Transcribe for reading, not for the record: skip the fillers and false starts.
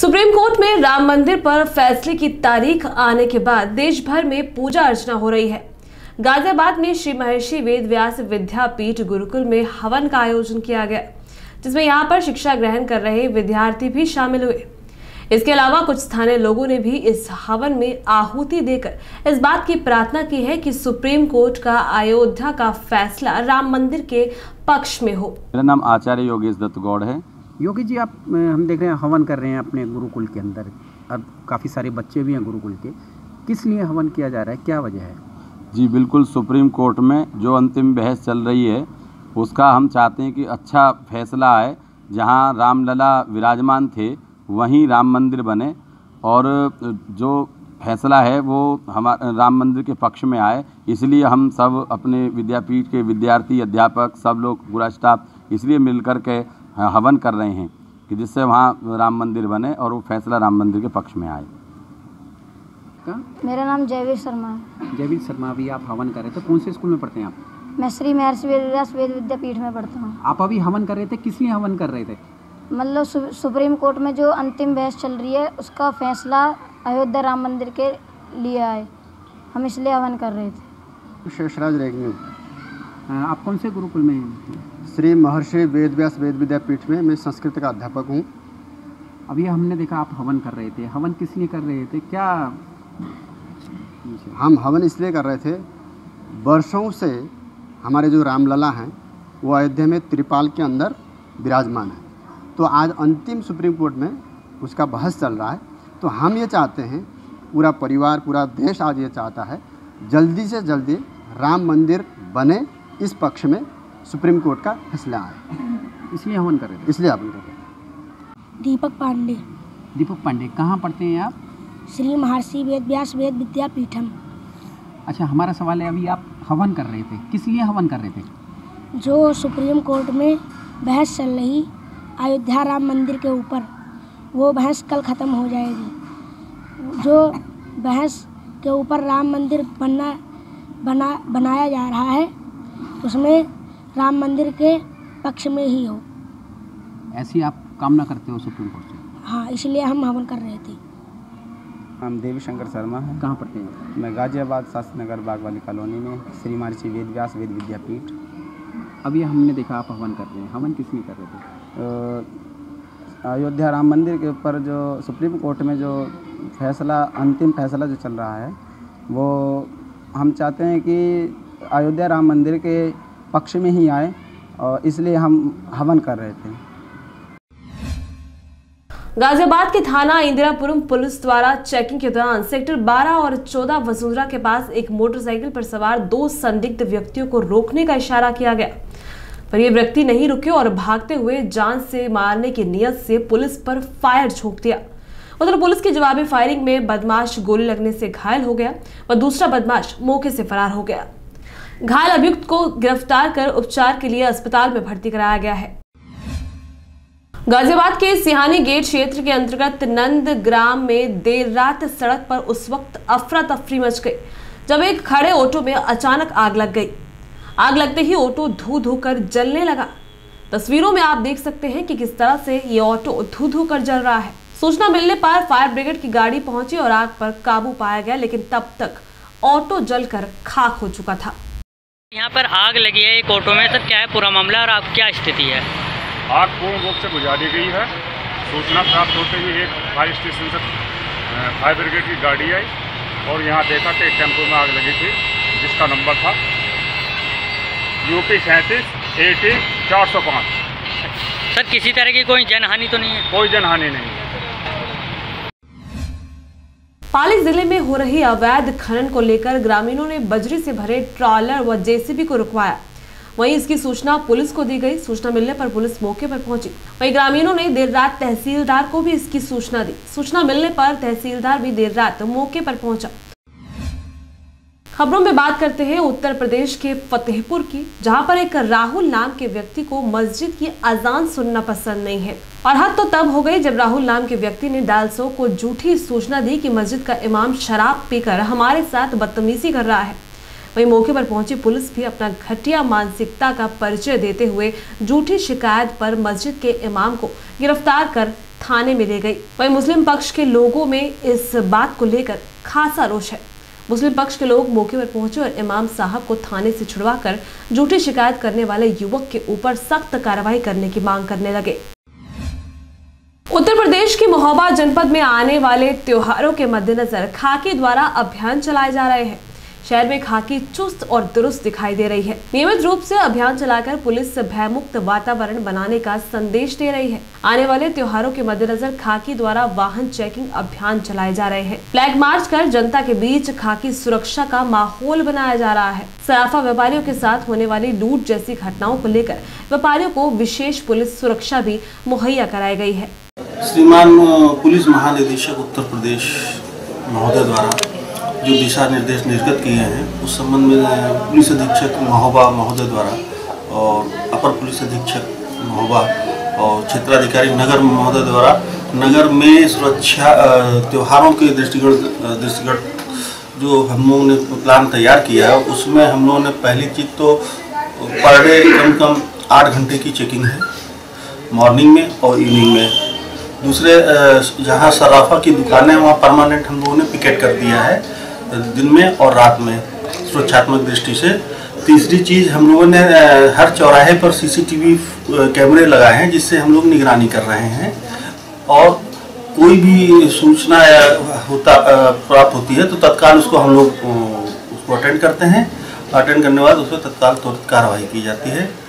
Supreme court में राम मंदिर पर फैसले की तारीख आने के बाद देश भर में पूजा अर्चना हो रही है। गाजियाबाद में श्री महर्षि वेद व्यास विद्यापीठ गुरुकुल में हवन का आयोजन किया गया, जिसमें यहाँ पर शिक्षा ग्रहण कर रहे विद्यार्थी भी शामिल हुए। इसके अलावा कुछ स्थानीय लोगों ने भी इस हवन में आहुति देकर इस बात की प्रार्थना की है कि सुप्रीम कोर्ट का अयोध्या का फैसला राम मंदिर के पक्ष में हो। मेरा नाम आचार्य योगेश दत्त गौड़ है। योगी जी, आप हम देख रहे हैं हवन कर रहे हैं अपने गुरुकुल के अंदर, अब काफ़ी सारे बच्चे भी हैं गुरुकुल के, किस लिए हवन किया जा रहा है, क्या वजह है? जी बिल्कुल, सुप्रीम कोर्ट में जो अंतिम बहस चल रही है उसका हम चाहते हैं कि अच्छा फैसला आए। जहां रामलला विराजमान थे वहीं राम मंदिर बने और जो फैसला है वो हमारे राम मंदिर के पक्ष में आए। इसलिए हम सब अपने विद्यापीठ के विद्यार्थी, अध्यापक, सब लोग पूरा स्टाफ इसलिए मिलकर के हवन कर रहे हैं कि जिससे वहाँ राम मंदिर बने और वो फैसला राम मंदिर के पक्ष में आए। मेरा नाम जयवीर शर्मा है। जयवीर शर्मा, अभी आप हवन कर रहे थे, कौन से स्कूल में पढ़ते हैं आप? मैं श्री महर्षि वेद विद्यापीठ में पढ़ता हूँ। आप अभी हवन कर रहे थे, किस लिए हवन कर रहे थे? मतलब सुप्रीम कोर्ट में जो अंतिम बहस चल रही है उसका फैसला अयोध्या राम मंदिर के लिए आए, हम इसलिए हवन कर रहे थे। शेषराज रेग्यू, आप कौन से गुरुकुल में हैं? श्री महर्षि वेद व्यास वेद विद्यापीठ में मैं संस्कृत का अध्यापक हूँ। अभी हमने देखा आप हवन कर रहे थे, हवन किस लिए कर रहे थे, क्या? हम हवन इसलिए कर रहे थे, वर्षों से हमारे जो रामलला हैं वो अयोध्या में त्रिपाल के अंदर विराजमान है, तो आज अंतिम सुप्रीम कोर्ट में उसका बहस चल रहा है। तो हम ये चाहते हैं, पूरा परिवार, पूरा देश आज ये चाहता है जल्दी से जल्दी राम मंदिर बने, इस पक्ष में सुप्रीम कोर्ट का फैसला आए, इसलिए हवन कर रहे हैं। दीपक पांडे। दीपक पांडे, कहाँ पढ़ते हैं आप? श्री महर्षि वेद व्यास वेद विद्यापीठम। अच्छा, हमारा सवाल है, अभी आप हवन कर रहे थे, किस लिए हवन कर रहे थे? जो सुप्रीम कोर्ट में बहस चल रही अयोध्या राम मंदिर के ऊपर, वो बहस कल ख़त्म हो जाएगी। जो बहस के ऊपर राम मंदिर बनाया जा रहा है उसमें राम मंदिर के पक्ष में ही हो, ऐसी आप कामना करते हो सुप्रीम कोर्ट से? हाँ, इसलिए हम हवन कर रहे थे। हम देवीशंकर शर्मा हैं। कहाँ पढ़ते हैं? मैं गाजियाबाद शास्त्री नगर बागवाली कॉलोनी में श्री महर्षि वेद व्यास वेद विद्यापीठ। अभी हमने देखा आप हवन कर रहे हैं, हवन किस लिए कर रहे थे? अयोध्या राम मंदिर के ऊपर जो सुप्रीम कोर्ट में जो फैसला, अंतिम फैसला जो चल रहा है, वो हम चाहते हैं कि अयोध्या राम मंदिर के पक्ष में ही आए और इसलिए हम हवन कर रहे थे। गाजियाबाद के थाना इंदिरापुरम पुलिस द्वारा चेकिंग के दौरान सेक्टर 12 और 14 वसुंधरा के पास एक मोटरसाइकिल पर सवार दो संदिग्ध व्यक्तियों को रोकने का इशारा किया गया, पर ये व्यक्ति नहीं रुके और भागते हुए जान से मारने की नियत से पुलिस पर फायर झोंक दिया। उधर पुलिस की जवाबी फायरिंग में बदमाश गोली लगने से घायल हो गया और दूसरा बदमाश मौके से फरार हो गया। घायल अभियुक्त को गिरफ्तार कर उपचार के लिए अस्पताल में भर्ती कराया गया है। गाजियाबाद के सिहानी गेट क्षेत्र के अंतर्गत नंद ग्राम में देर रात सड़क पर उस वक्त अफरा तफरी मच गई जब एक खड़े ऑटो में अचानक आग लग गई। आग लगते ही ऑटो धू धू कर जलने लगा। तस्वीरों में आप देख सकते हैं कि किस तरह से ये ऑटो धू धू कर जल रहा है। सूचना मिलने पर फायर ब्रिगेड की गाड़ी पहुंची और आग पर काबू पाया गया, लेकिन तब तक ऑटो जलकर खाक हो चुका था। यहाँ पर आग लगी है एक ऑटो में, सर क्या है पूरा मामला और आप क्या स्थिति है? आग पूर्ण रूप से बुझा दी गई है। सूचना प्राप्त होते ही एक फायर स्टेशन से फायर ब्रिगेड की गाड़ी आई और यहाँ देखा कि एक टेम्पो में आग लगी थी जिसका नंबर था UP 37 80 405। सर किसी तरह की कोई जनहानि तो नहीं है? कोई जनहानि नहीं है। पाली जिले में हो रही अवैध खनन को लेकर ग्रामीणों ने बजरी से भरे ट्रॉलर व JCB को रुकवाया। वहीं इसकी सूचना पुलिस को दी गई। सूचना मिलने पर पुलिस मौके पर पहुंची। वहीं ग्रामीणों ने देर रात तहसीलदार को भी इसकी सूचना दी। सूचना मिलने पर तहसीलदार भी देर रात मौके पर पहुंचा। खबरों में बात करते हैं उत्तर प्रदेश के फतेहपुर की, जहां पर एक राहुल नाम के व्यक्ति को मस्जिद की अजान सुनना पसंद नहीं है और हद तो तब हो गई जब राहुल नाम के व्यक्ति ने डालसो को झूठी सूचना दी कि मस्जिद का इमाम शराब पीकर हमारे साथ बदतमीजी कर रहा है। वहीं मौके पर पहुंची पुलिस भी अपना घटिया मानसिकता का परिचय देते हुए झूठी शिकायत पर मस्जिद के इमाम को गिरफ्तार कर थाने में दे गई। वहीं मुस्लिम पक्ष के लोगों में इस बात को लेकर खासा रोष है। मुस्लिम पक्ष के लोग मौके पर पहुंचे और इमाम साहब को थाने से छुड़वाकर झूठी शिकायत करने वाले युवक के ऊपर सख्त कार्रवाई करने की मांग करने लगे। उत्तर प्रदेश के महोबा जनपद में आने वाले त्योहारों के मद्देनजर खाकी द्वारा अभियान चलाए जा रहे हैं। शहर में खाकी चुस्त और दुरुस्त दिखाई दे रही है। नियमित रूप से अभियान चलाकर पुलिस भयमुक्त वातावरण बनाने का संदेश दे रही है। आने वाले त्योहारों के मद्देनजर खाकी द्वारा वाहन चेकिंग अभियान चलाए जा रहे हैं। फ्लैग मार्च कर जनता के बीच खाकी सुरक्षा का माहौल बनाया जा रहा है। सराफा व्यापारियों के साथ होने वाली लूट जैसी घटनाओं को लेकर व्यापारियों को विशेष पुलिस सुरक्षा भी मुहैया कराई गयी है। श्रीमान पुलिस महानिदेशक उत्तर प्रदेश महोदय द्वारा जो दिशा निर्देश निर्गत किए हैं उस संबंध में पुलिस अधीक्षक महोबा महोदय द्वारा और अपर पुलिस अधीक्षक महोबा और क्षेत्राधिकारी नगर महोदय द्वारा नगर में सुरक्षा त्योहारों के दृष्टिगत जो हम लोगों ने प्लान तैयार किया है उसमें हम लोगों ने पहली चीज तो पर डे कम कम 8 घंटे की चेकिंग है मॉर्निंग में और इवनिंग में। दूसरे जहाँ सराफा की दुकानें वहाँ परमानेंट हम लोगों ने पिकेट कर दिया है दिन में और रात में सुरक्षात्मक दृष्टि से। तीसरी चीज़ हम लोगों ने हर चौराहे पर सीसीटीवी कैमरे लगाए हैं जिससे हम लोग निगरानी कर रहे हैं और कोई भी सूचना प्राप्त होती है तो तत्काल उसको हम लोग उसको अटेंड करते हैं। अटेंड करने के बाद उस पर तत्काल कार्रवाई की जाती है।